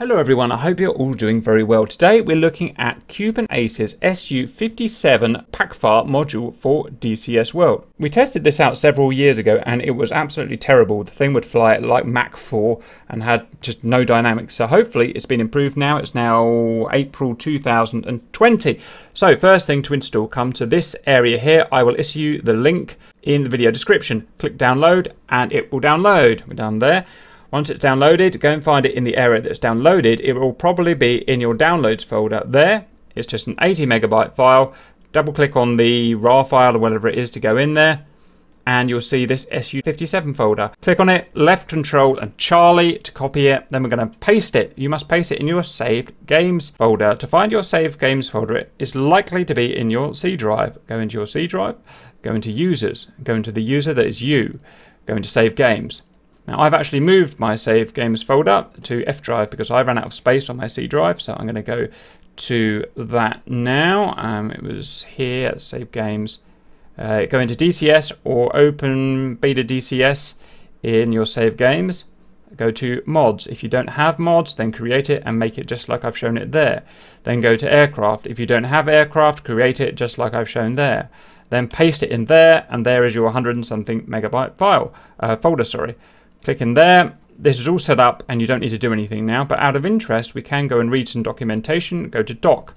Hello everyone, I hope you're all doing very well. Today we're looking at Cuban Aces SU-57 PAK-FA module for DCS World. We tested this out several years ago and it was absolutely terrible. The thing would fly like Mach 4 and had just no dynamics. So hopefully it's been improved now. It's now April 2020. So first thing to install, come to this area here. I will issue the link in the video description. Click download and it will download. We're down there. Once it's downloaded, go and find it in the area that's downloaded. It will probably be in your downloads folder there. It's just an 80 megabyte file. Double click on the RAR file or whatever it is to go in there. And you'll see this SU-57 folder. Click on it, left control and Charlie to copy it. Then we're going to paste it. You must paste it in your saved games folder. To find your saved games folder, it is likely to be in your C drive. Go into your C drive, go into users, go into the user that is you, go into save games. Now I've actually moved my save games folder to F drive because I ran out of space on my C drive, so I'm going to go to that now. It was here, save games. Go into DCS or open beta DCS in your save games. Go to mods. If you don't have mods, then create it and make it just like I've shown it there. Then go to aircraft. If you don't have aircraft, create it just like I've shown there. Then paste it in there, and there is your 100 and something megabyte file folder. Sorry. Click in there. This is all set up and you don't need to do anything now, but out of interest we can go and read some documentation. Go to doc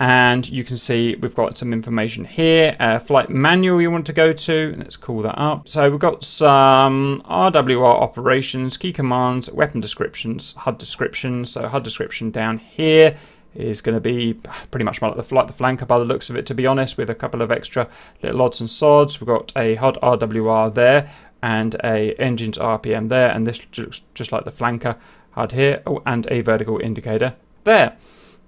and you can see we've got some information here. Flight manual you want to go to. Let's call that up. So we've got some RWR operations, key commands, weapon descriptions, HUD descriptions. So HUD description down here is going to be pretty much like the flanker by the looks of it, to be honest, with a couple of extra little odds and sods. We've got a HUD RWR there and a engines RPM there, and this looks just like the flanker HUD here. Oh, and a vertical indicator there.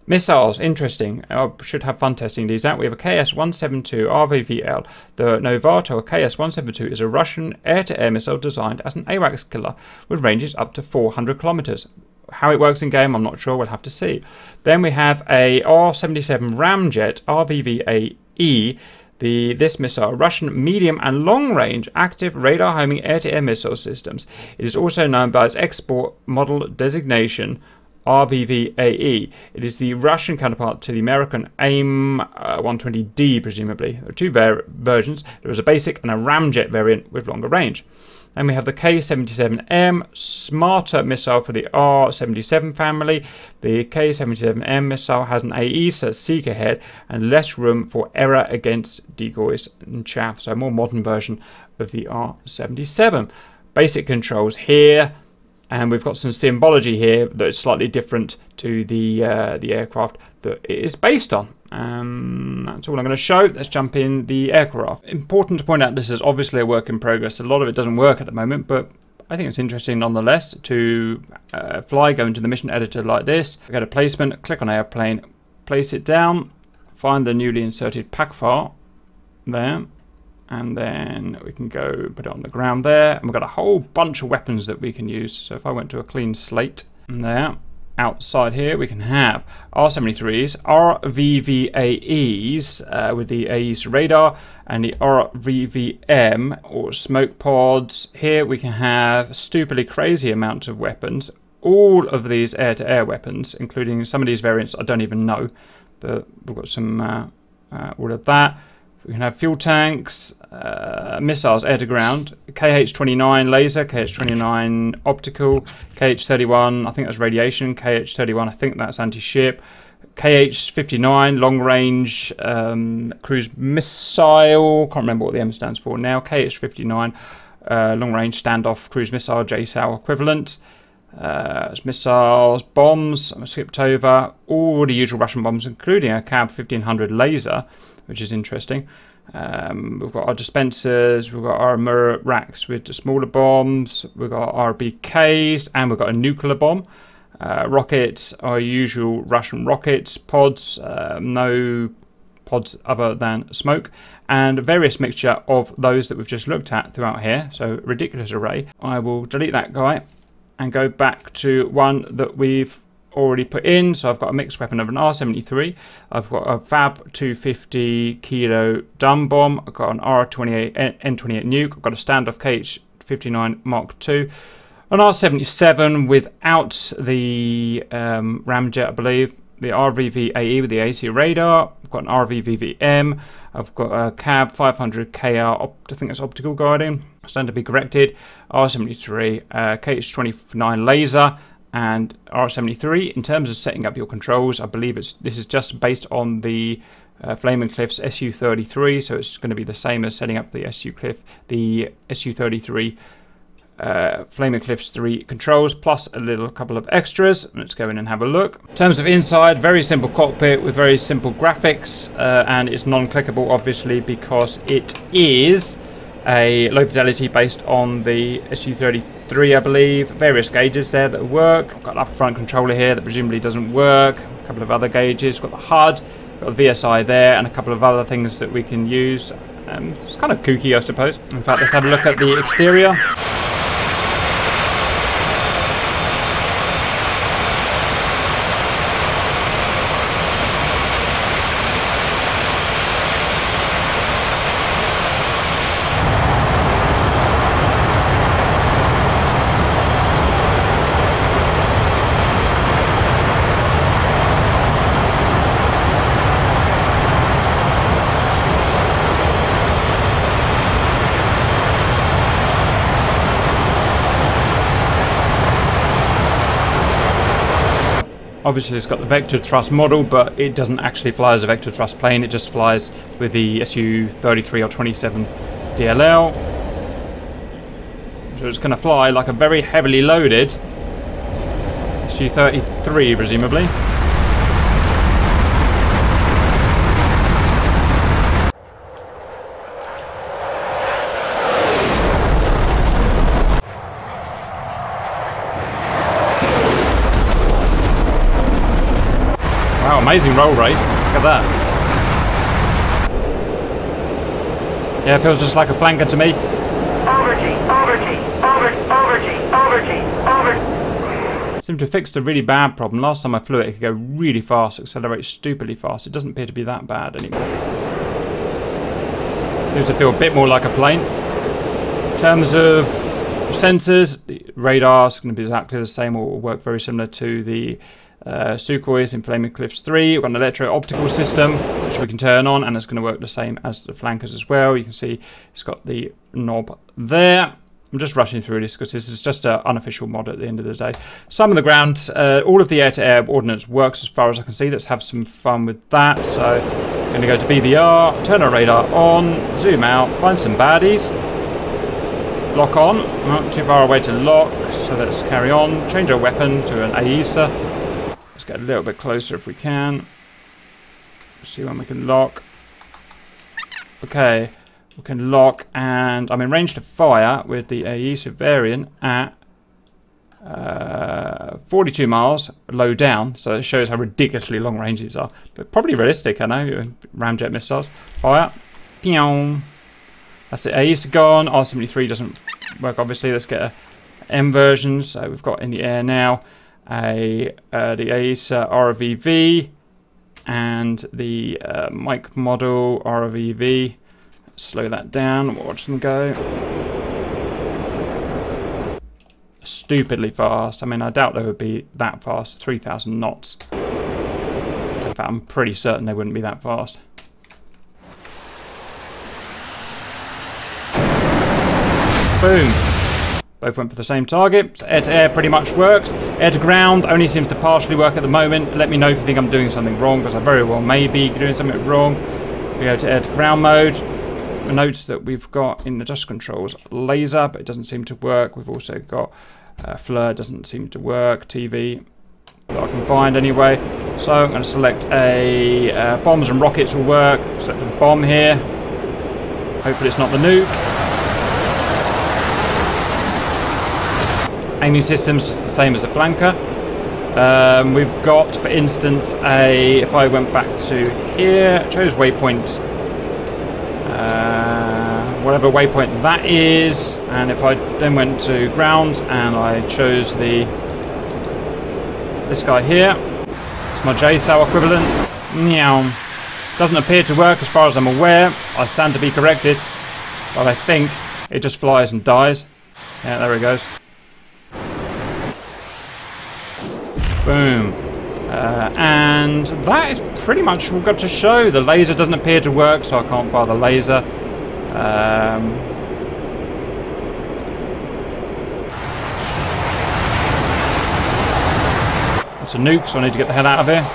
Missiles, interesting. I should have fun testing these out. We have a KH-172 RVVL. The Novator KS-172 is a Russian air-to-air missile designed as an AWACS killer with ranges up to 400 kilometers. How it works in game, I'm not sure. We'll have to see. Then we have a R-77 ramjet RVV-AE. This missile, Russian medium and long-range active radar homing air-to-air missile systems. It is also known by its export model designation, RVV-AE. It is the Russian counterpart to the American AIM-120D, presumably. There are two versions. There is a basic and a ramjet variant with longer range. Then we have the K-77M, smarter missile for the R-77 family. The K-77M missile has an AESA seeker head and less room for error against decoys and chaff. So a more modern version of the R-77. Basic controls here. And we've got some symbology here that is slightly different to the aircraft that it is based on. That's all I'm going to show. Let's jump in the aircraft. Important to point out, this is obviously a work in progress. A lot of it doesn't work at the moment, but I think it's interesting nonetheless to fly. Go into the mission editor like this. Go to placement, click on airplane, place it down, find the newly inserted PAK-FA there. And then we can go put it on the ground there. And we've got a whole bunch of weapons that we can use. So if I went to a clean slate there, outside here we can have R-73s, RVVAEs with the AESA radar, and the RVVM or smoke pods. Here we can have stupidly crazy amounts of weapons. All of these air-to-air weapons, including some of these variants I don't even know. But we've got some all of that. We can have fuel tanks, missiles, air to ground, KH-29 laser, KH-29 optical, KH-31, I think that's radiation, KH-31, I think that's anti-ship, KH-59 long range cruise missile, can't remember what the M stands for now, KH-59 long range standoff cruise missile, JSAW equivalent. Missiles, bombs, I skipped over all the usual Russian bombs, including a KAB 1500 laser, which is interesting. We've got our dispensers, we've got our mirror racks with the smaller bombs, we've got our RBKs, and we've got a nuclear bomb. Rockets, our usual Russian rockets, pods, no pods other than smoke, and a various mixture of those that we've just looked at throughout here. So, ridiculous array. I will delete that guy and go back to one that we've already put in. So I've got a mixed weapon of an R-73, I've got a FAB 250 kilo dumb bomb, I've got an R-28 N-28 nuke, I've got a standoff KH-59 Mark II, An R-77 without the ramjet, I believe. The RVV-AE with the AESA radar. I've got an RVVVM. I've got a KAB 500 KR. I think that's optical guiding. Stand to be corrected. R-73 KH-29 laser and R-73. In terms of setting up your controls, I believe this is just based on the Flaming Cliffs SU-33, so it's going to be the same as setting up the SU-33 Flaming Cliffs 3 controls, plus a couple of extras. Let's go in and have a look. In terms of inside, very simple cockpit with very simple graphics, and it's non-clickable obviously because it is a low fidelity based on the SU-33, I believe. Various gauges there that work. I've got an up front controller here that presumably doesn't work. A couple of other gauges. Got the HUD, got the VSI there, and a couple of other things that we can use. It's kind of kooky, I suppose. In fact, let's have a look at the exterior. Obviously, it's got the vector thrust model, but it doesn't actually fly as a vector thrust plane. It just flies with the SU-33 or 27 DLL. So it's going to fly like a very heavily loaded SU-33, presumably. Amazing roll rate, look at that. Yeah, it feels just like a flanker to me. Seemed to fix the really bad problem. Last time I flew it, it could go really fast, accelerate stupidly fast. It doesn't appear to be that bad anymore. Seems to feel a bit more like a plane. In terms of sensors, the radar is going to be exactly the same or work very similar to the Sukhoi in Flaming Cliffs 3. We've got an electro-optical system which we can turn on, and it's going to work the same as the flankers as well. You can see it's got the knob there. I'm just rushing through this because this is just an unofficial mod at the end of the day. Some of the ground, all of the air-to-air ordnance works as far as I can see. Let's have some fun with that. So I'm going to go to BVR, turn our radar on, zoom out, find some baddies. Lock on, not too far away to lock, so let's carry on. Change our weapon to an AESA. Let's get a little bit closer if we can. See when we can lock. Okay, we can lock, and I'm in range to fire with the AESA variant at 42 miles low down. So it shows how ridiculously long ranges are, but probably realistic. I know ramjet missiles. Fire. Pew. That's it. AESA gone. R-73 doesn't work obviously. Let's get a M version. So we've got in the air now the AESA RVV and the Mike model RVV. Slow that down, watch them go. Stupidly fast. I mean, I doubt they would be that fast, 3,000 knots. In fact, I'm pretty certain they wouldn't be that fast. Boom. Both went for the same target. So air to air pretty much works. Air to ground only seems to partially work at the moment. Let me know if you think I'm doing something wrong, because I very well may be doing something wrong. We go to air to ground mode. Note that we've got in the adjust controls laser, but it doesn't seem to work. We've also got FLIR, doesn't seem to work. TV that I can find anyway. So I'm going to select a bombs and rockets will work. Select a bomb here. Hopefully it's not the nuke. Aiming system's just the same as the flanker. We've got, for instance, if I went back to here, chose waypoint, whatever waypoint that is, and if I then went to ground and I chose this guy here, it's my JSAW equivalent. Meow. Doesn't appear to work as far as I'm aware. I stand to be corrected, but I think it just flies and dies. Yeah, there it goes. Boom. And that is pretty much what we've got to show. The laser doesn't appear to work, so I can't fire the laser. It's a nuke, so I need to get the hell out of here.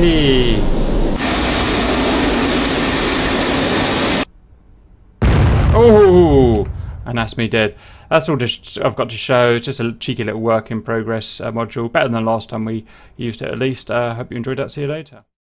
Whee! Oh, and that's me dead. That's all just I've got to show. It's just a cheeky little work in progress module. Better than the last time we used it, at least. Hope you enjoyed that. See you later.